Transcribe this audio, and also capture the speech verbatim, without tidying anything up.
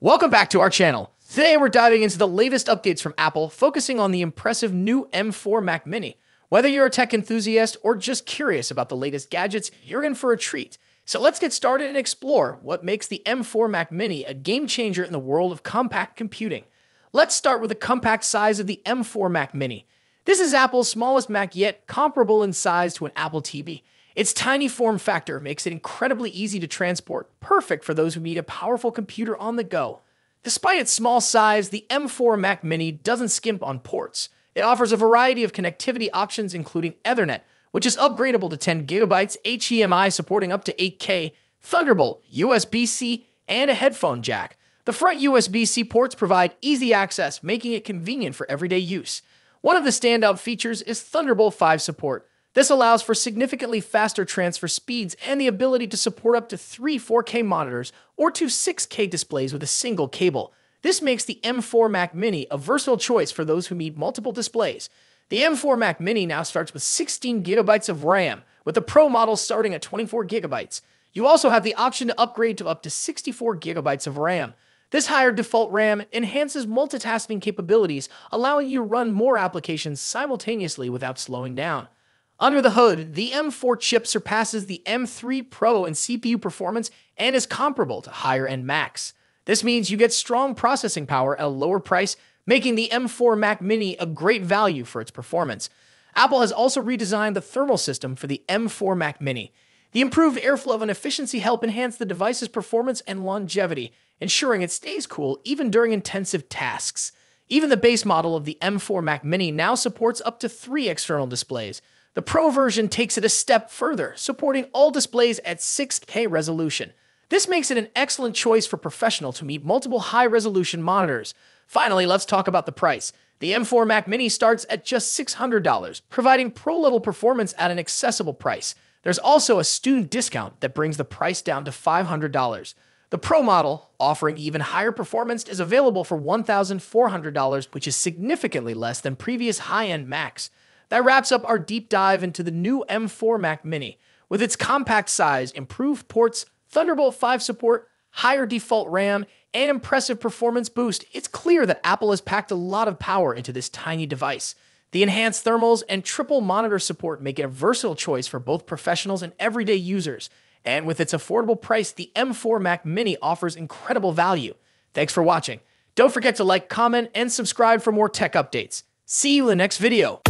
Welcome back to our channel. Today we're diving into the latest updates from Apple, focusing on the impressive new M four Mac Mini. Whether you're a tech enthusiast or just curious about the latest gadgets, you're in for a treat. So let's get started and explore what makes the M four Mac Mini a game changer in the world of compact computing. Let's start with the compact size of the M four Mac Mini. This is Apple's smallest Mac yet, comparable in size to an Apple T V. Its tiny form factor makes it incredibly easy to transport, perfect for those who need a powerful computer on the go. Despite its small size, the M four Mac Mini doesn't skimp on ports. It offers a variety of connectivity options, including Ethernet, which is upgradable to ten gigabytes, H D M I supporting up to eight K, Thunderbolt, U S B C, and a headphone jack. The front U S B C ports provide easy access, making it convenient for everyday use. One of the standout features is Thunderbolt five support. This allows for significantly faster transfer speeds and the ability to support up to three four K monitors or two six K displays with a single cable. This makes the M four Mac Mini a versatile choice for those who need multiple displays. The M four Mac Mini now starts with sixteen gigabytes of RAM, with the Pro model starting at twenty-four gigabytes. You also have the option to upgrade to up to sixty-four gigabytes of RAM. This higher default RAM enhances multitasking capabilities, allowing you to run more applications simultaneously without slowing down. Under the hood, the M four chip surpasses the M three Pro in C P U performance and is comparable to higher-end Macs. This means you get strong processing power at a lower price, making the M four Mac Mini a great value for its performance. Apple has also redesigned the thermal system for the M four Mac Mini. The improved airflow and efficiency help enhance the device's performance and longevity, ensuring it stays cool even during intensive tasks. Even the base model of the M four Mac Mini now supports up to three external displays. The Pro version takes it a step further, supporting all displays at six K resolution. This makes it an excellent choice for professionals who need multiple high-resolution monitors. Finally, let's talk about the price. The M four Mac Mini starts at just six hundred dollars, providing pro-level performance at an accessible price. There's also a student discount that brings the price down to five hundred dollars. The Pro model, offering even higher performance, is available for one thousand four hundred dollars, which is significantly less than previous high-end Macs. That wraps up our deep dive into the new M four Mac Mini. With its compact size, improved ports, Thunderbolt five support, higher default RAM, and impressive performance boost, it's clear that Apple has packed a lot of power into this tiny device. The enhanced thermals and triple monitor support make it a versatile choice for both professionals and everyday users. And with its affordable price, the M four Mac Mini offers incredible value. Thanks for watching. Don't forget to like, comment, and subscribe for more tech updates. See you in the next video.